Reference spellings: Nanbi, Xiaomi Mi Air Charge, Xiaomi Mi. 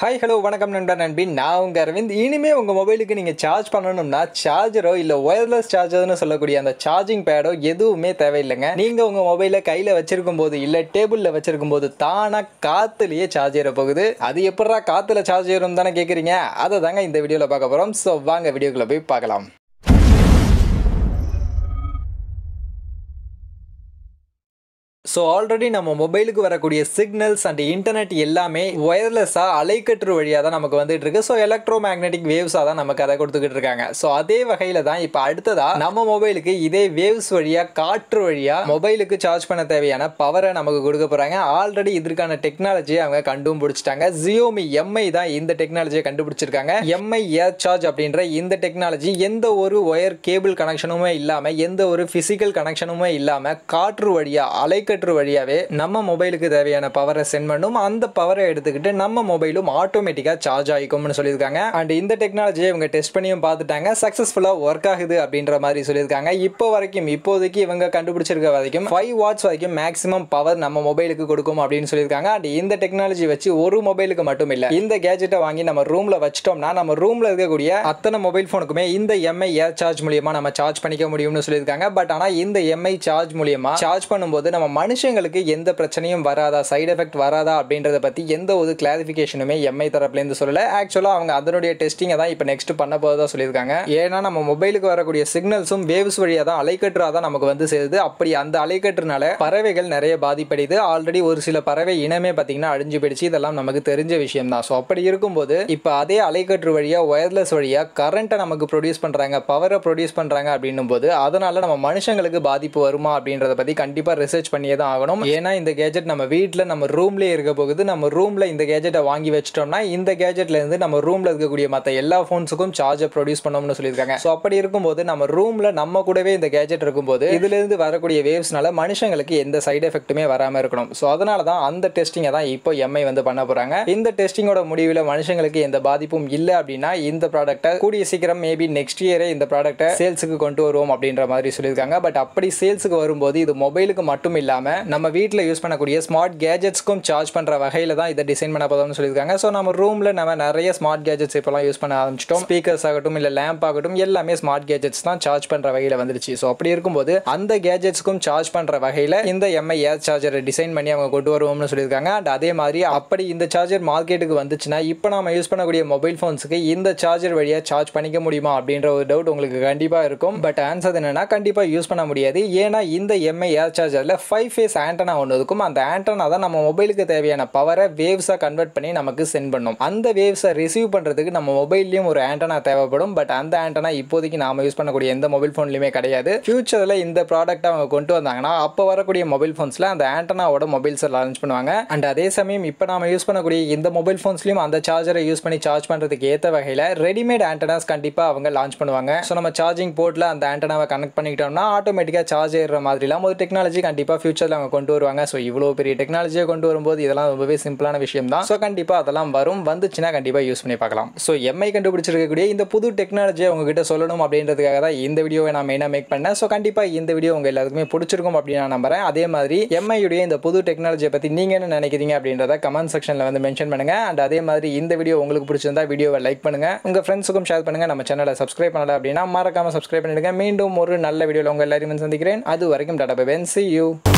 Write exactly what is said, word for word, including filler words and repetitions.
Hi, hello, welcome to Nanbi. Now, I'm going to charge your mobile. You charge your charger or wireless charger. The charging pad is not available. You your mobile in your hand or on table, you can charge your mobile. That's why you charge your mobile. That's what we will see in this video. So, let's see the video. So already நம்ம மொபைலுக்கு வரக்கூடிய signals and internet எல்லாமே wireless ஆ அலைக்கற்று வழியா தான் நமக்கு வந்துட்டு இருக்கு. So electromagnetic waves ஆ தான் நமக்கு அதை கொடுத்துக்கிட்டு இருக்காங்க. So அதே வகையில தான் இப்போ அடுத்ததா நம்ம மொபைலுக்கு இதே waves வழியா காற்று வழியா மொபைலுக்கு சார்ஜ் பண்ண தேவையான பவரை நமக்கு கொடுக்க போறாங்க. ஆல்ரெடி இதற்கான டெக்னாலஜியை அவங்க கண்டுபிடிச்சிட்டாங்க. Xiaomi Mi தான் இந்த டெக்னாலஜியை கண்டுபிடிச்சிருக்காங்க. Mi Air Charge அப்படிங்கற இந்த டெக்னாலஜி எந்த ஒரு வயர் கேபிள் கனெக்ஷனுமே இல்லாம எந்த ஒரு physical கனெக்ஷனுமே இல்லாம காற்று வழியா அலைக்கற்று வழியாவே நம்ம மொபைலுக்கு தேவையான பவரை சென்ட் பண்ணும். அந்த பவரை எடுத்துக்கிட்டு நம்ம மொபைலும் ஆட்டோமேட்டிக்கா சார்ஜ் ஆயிக்கும்னு சொல்லிருக்காங்க. அண்ட் இந்த டெக்னாலஜியை இவங்க டெஸ்ட் பண்ணியும் பார்த்துட்டாங்க. சக்சஸ்ஃபுல்லா வர்க் ஆகுது அப்படின்ற மாதிரி சொல்லிருக்காங்க. இப்போ வரைக்கும் இப்போதைக்கு இவங்க கண்டுபிடிச்சிருக்க வரைக்கும் five watts வரைக்கும் மேக்ஸिमम பவர் நம்ம மொபைலுக்கு கொடுக்கும் அப்படினு சொல்லிருக்காங்க. அண்ட் இந்த டெக்னாலஜி வச்சு ஒரு மொபைலுக்கு மட்டும் இல்ல. இந்த கேஜெட்டை வாங்கி நம்ம ரூம்ல வச்சிட்டோம்னா நம்ம ரூம்ல இருக்கக்கூடிய அத்தனை மொபைல் ஃபோனுக்குமே இந்த Mi Air Charge மூலமா நம்ம சார்ஜ் பண்ணிக்க முடியும்னு சொல்லிருக்காங்க. பட் ஆனா இந்த Mi சார்ஜ் மூலமா சார்ஜ் பண்ணும்போது நம்ம மனுஷங்களுக்கு எந்த பிரச்சனையும் வராதா, சைடு எஃபெக்ட் வராதா அப்படின்றத பத்தி எந்த ஒரு கிளாரிஃபிகேஷனுமே எம்ஐ தரப்புல இருந்து சொல்லல. ஆக்சுவலா அவங்க அதனுடைய டெஸ்டிங்கை தான் இப்போ நெக்ஸ்ட் பண்ண போறதா சொல்லியிருக்காங்க. ஏன்னா நம்ம மொபைலுக்கு வரக்கூடிய சிக்னல்ஸும் வேவ்ஸ் வழியா தான் அலைக்கற்றா தான் நமக்கு வந்து சேருது. அப்படி அந்த அலைக்கற்றுனால பறவைகள் நிறைய பாதிப்படையுது. ஆல்ரெடி ஒரு சில பறவை இனமே பார்த்தீங்கன்னா அழிஞ்சு போயிடுச்சு. இதெல்லாம் நமக்கு தெரிஞ்ச விஷயம் தான். ஸோ அப்படி இருக்கும்போது இப்போ அதே அலைக்கற்று வழியா ஒயர்லெஸ் வழியா கரண்ட்டை நமக்கு ப்ரொடியூஸ் பண்றாங்க, பவரை ப்ரொடியூஸ் பண்றாங்க அப்படின்னும் போது அதனால நம்ம மனுஷங்களுக்கு பாதிப்பு வருமா அப்படின்றத பத்தி கண்டிப்பா ரிசர்ச் பண்ணி ஆகணும். ஏன்னா இந்த கேஜெட் நம்ம வீட்ல நம்ம ரூம்லயே இருக்க போகுது. நம்ம ரூம்ல இந்த கேஜெட்டை வாங்கி வச்சிட்டோம்னா இந்த கேஜெட்ல இருந்து நம்ம ரூம்ல இருக்கக்கூடிய மற்ற எல்லா போன்ஸுக்கும் சார்ஜர் ப்ரொடியூஸ் பண்ணோம்னு சொல்லியிருக்காங்க. ஸோ அப்படி இருக்கும்போது நம்ம ரூம்ல நம்ம கூடவே இந்த கேஜெட் இருக்கும்போது இதுல இருந்து வரக்கூடிய வேவ்ஸ்னால மனுஷங்களுக்கு எந்த சைடு எஃபெக்ட்டுமே வராம இருக்கணும். ஸோ அதனால தான் அந்த டெஸ்டிங்கை தான் இப்போ எம்ஐ வந்து பண்ண போறாங்க. இந்த டெஸ்டிங்கோட முடிவில் மனுஷங்களுக்கு எந்த பாதிப்பும் இல்லை அப்படின்னா இந்த ப்ராடக்ட்டை கூடிய சீக்கிரம் மேபி நெக்ஸ்ட் இயரே இந்த ப்ராடக்ட்டை சேல்ஸுக்கு கொண்டு வருவோம் அப்படின்ற மாதிரி சொல்லியிருக்காங்க. பட் அப்படி சேல்ஸுக்கு வரும்போது இது மொபைலுக்கு மட்டும் இல்ல, நம்ம வீட்ல யூஸ் பண்ணக்கூடிய ஸ்மார்ட் கேஜெட்ஸ்க்கும் சார்ஜ் பண்ற வகையில தான் இத டிசைன் பண்ண போறோம்னு சொல்லிருக்காங்க. சோ நம்ம ரூம்ல நம்ம நிறைய ஸ்மார்ட் கேஜெட்ஸ் இப்போலாம் யூஸ் பண்ண ஆரம்பிச்சிட்டோம். ஸ்பீக்கர்ஸ் ஆகட்டும் இல்ல லேம்ப் ஆகட்டும் எல்லாமே ஸ்மார்ட் கேஜெட்ஸ் தான் சார்ஜ் பண்ற வகையில வந்துருச்சு. சோ அப்படி இருக்கும்போது அந்த கேஜெட்ஸ்க்கும் சார்ஜ் பண்ற வகையில இந்த Mi Air சார்ஜரை டிசைன் பண்ணி அவங்க கொண்டு வருவோம்னு சொல்லிருக்காங்க. அண்ட் அதே மாதிரி அப்படி இந்த சார்ஜர் மார்க்கெட்டுக்கு வந்துச்சுனா இப்போ நாம யூஸ் பண்ணக்கூடிய மொபைல் ஃபோன்ஸ்க்கு இந்த சார்ஜர் வழியா சார்ஜ் பண்ணிக்க முடியுமா அப்படின்ற ஒரு டவுட் உங்களுக்கு கண்டிப்பா இருக்கும். பட் ஆன்சர் என்னன்னா கண்டிப்பா யூஸ் பண்ண முடியாது. ஏன்னா இந்த Mi Air சார்ஜர்ல ஃபைவ் ஃபேஸ் ஆண்டனா ஒன்று இருக்கும். அந்த ஆண்டனா தான் நம்ம மொபைலுக்கு தேவையான பவரை வேவ்ஸா கன்வெர்ட் பண்ணி நமக்கு சென்ட் பண்ணும். அந்த வேவ்ஸை ரிசீவ் பண்றதுக்கு நம்ம மொபைல்லையும் ஒரு ஆண்டனா தேவைப்படும். பட் அந்த ஆண்டனா இப்போதைக்கு நாம யூஸ் பண்ணக்கூடிய எந்த மொபைல் ஃபோன்லையுமே கிடையாது. ஃபியூச்சர்ல இந்த ப்ராடக்ட் அவங்க கொண்டு வந்தாங்கன்னா அப்போ வரக்கூடிய மொபைல் ஃபோன்ஸ்ல அந்த ஆண்டனாவோட மொபைல்ஸை லான்ச் பண்ணுவாங்க. அண்ட் அதே சமயம் இப்போ நாம யூஸ் பண்ணக்கூடிய இந்த மொபைல் ஃபோன்ஸ்லையும் அந்த சார்ஜரை யூஸ் பண்ணி சார்ஜ் பண்றதுக்கு ஏற்ற வகையில் ரெடிமேட் ஆண்டனாஸ் கண்டிப்பா அவங்க லான்ச் பண்ணுவாங்க. ஸோ நம்ம சார்ஜிங் போர்ட்ல அந்த ஆண்டனாவை கனெக்ட் பண்ணிக்கிட்டோம்னா ஆட்டோமேட்டிக்கா சார்ஜ் ஏறுற மாதிரிலாம் ஒரு டெக்னாலஜி கண்டிப்பா ஃபியூச்சர்ல அவங்க கொண்டு வருவாங்க. ஸோ இவ்வளோ பெரிய டெக்னாலஜியை கொண்டு வரும்போது இதெல்லாம் ரொம்பவே சிம்பிளான விஷயம் தான். ஸோ கண்டிப்பாக அதெல்லாம் வரும், வந்துச்சுன்னா கண்டிப்பாக யூஸ் பண்ணி பார்க்கலாம். ஸோ எம்ஐ கண்டுபிடிச்சிருக்கக்கூடிய இந்த புது டெக்னாலஜியை உங்ககிட்ட சொல்லணும் அப்படின்றதுக்காக தான் இந்த வீடியோவை நான் மெயினாக மேக் பண்ணேன். ஸோ கண்டிப்பாக இந்த வீடியோ உங்கள் எல்லாருக்குமே பிடிச்சிருக்கும் அப்படின்னு நான் நம்புறேன். அதே மாதிரி எம்ஐ உடைய இந்த புது டெக்னாலஜியை பற்றி நீங்கள் என்ன நினைக்கிறீங்க அப்படின்றத கமெண்ட் செக்ஷனில் வந்து மென்ஷன் பண்ணுங்க. அண்ட் அதே மாதிரி இந்த வீடியோ உங்களுக்கு பிடிச்சிருந்தா வீடியோவை லைக் பண்ணுங்க, உங்கள் ஃப்ரெண்ட்ஸுக்கும் ஷேர் பண்ணுங்க. நம்ம சேனலை சப்ஸ்கிரைப் பண்ணல அப்படின்னா மறக்காம சப்ஸ்கிரைப் பண்ணிடுங்க. மீண்டும் ஒரு நல்ல வீடியோவில் உங்கள் எல்லாருமே சந்திக்கிறேன். அது வரைக்கும் tata bye bye. See you.